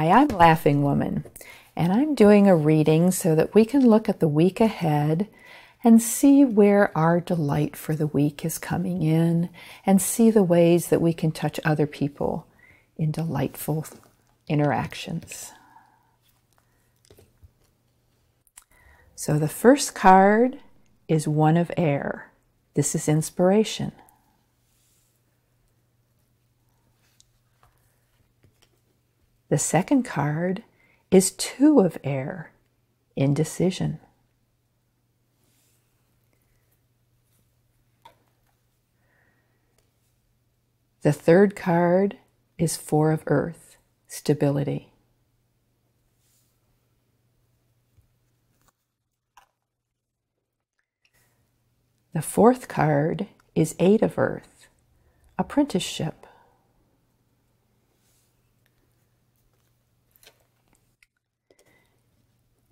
Hi, I'm Laughing Woman, and I'm doing a reading so that we can look at the week ahead and see where our delight for the week is coming in and see the ways that we can touch other people in delightful interactions. So the first card is one of air. This is inspiration. The second card is two of air, indecision. The third card is four of earth, stability. The fourth card is eight of earth, apprenticeship.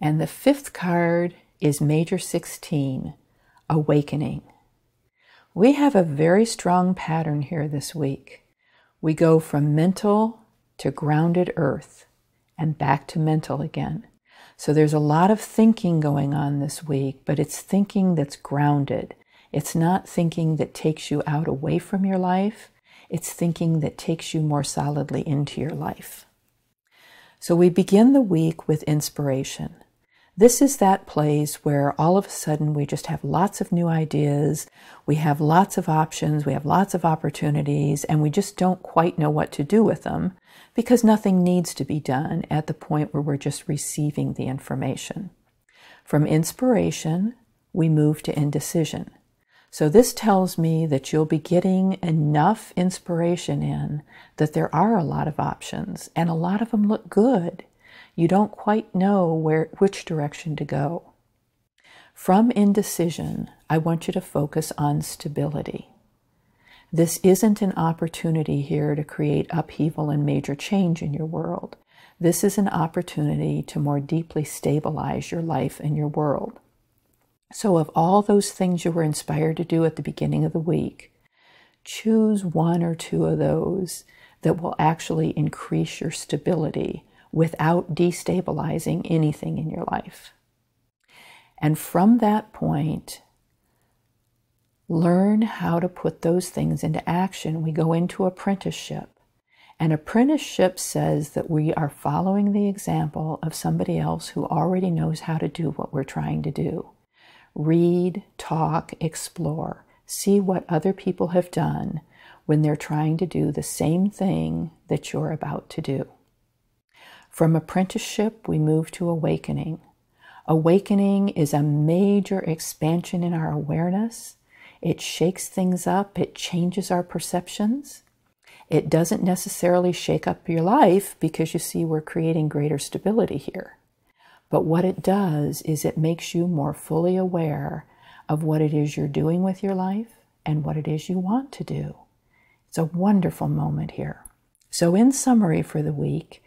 And the fifth card is Major 16, Awakening. We have a very strong pattern here this week. We go from mental to grounded earth and back to mental again. So there's a lot of thinking going on this week, but it's thinking that's grounded. It's not thinking that takes you out away from your life. It's thinking that takes you more solidly into your life. So we begin the week with inspiration. This is that place where all of a sudden we just have lots of new ideas, we have lots of options, we have lots of opportunities, and we just don't quite know what to do with them because nothing needs to be done at the point where we're just receiving the information. From inspiration, we move to indecision. So this tells me that you'll be getting enough inspiration in that there are a lot of options, and a lot of them look good. You don't quite know which direction to go. From indecision, I want you to focus on stability. This isn't an opportunity here to create upheaval and major change in your world. This is an opportunity to more deeply stabilize your life and your world. So of all those things you were inspired to do at the beginning of the week, choose one or two of those that will actually increase your stability without destabilizing anything in your life. And from that point, learn how to put those things into action. We go into apprenticeship. And apprenticeship says that we are following the example of somebody else who already knows how to do what we're trying to do. Read, talk, explore. See what other people have done when they're trying to do the same thing that you're about to do. From apprenticeship, we move to awakening. Awakening is a major expansion in our awareness. It shakes things up. It changes our perceptions. It doesn't necessarily shake up your life because, you see, we're creating greater stability here. But what it does is it makes you more fully aware of what it is you're doing with your life and what it is you want to do. It's a wonderful moment here. So in summary for the week,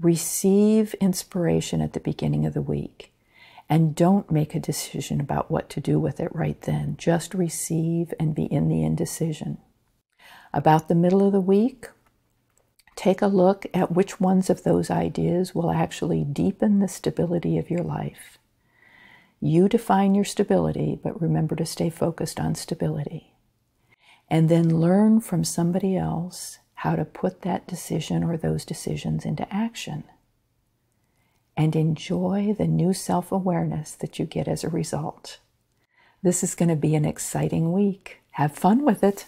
receive inspiration at the beginning of the week and don't make a decision about what to do with it right then. Just receive and be in the indecision. About the middle of the week, take a look at which ones of those ideas will actually deepen the stability of your life. You define your stability, but remember to stay focused on stability. And then learn from somebody else how to put that decision or those decisions into action, and enjoy the new self-awareness that you get as a result. This is going to be an exciting week. Have fun with it.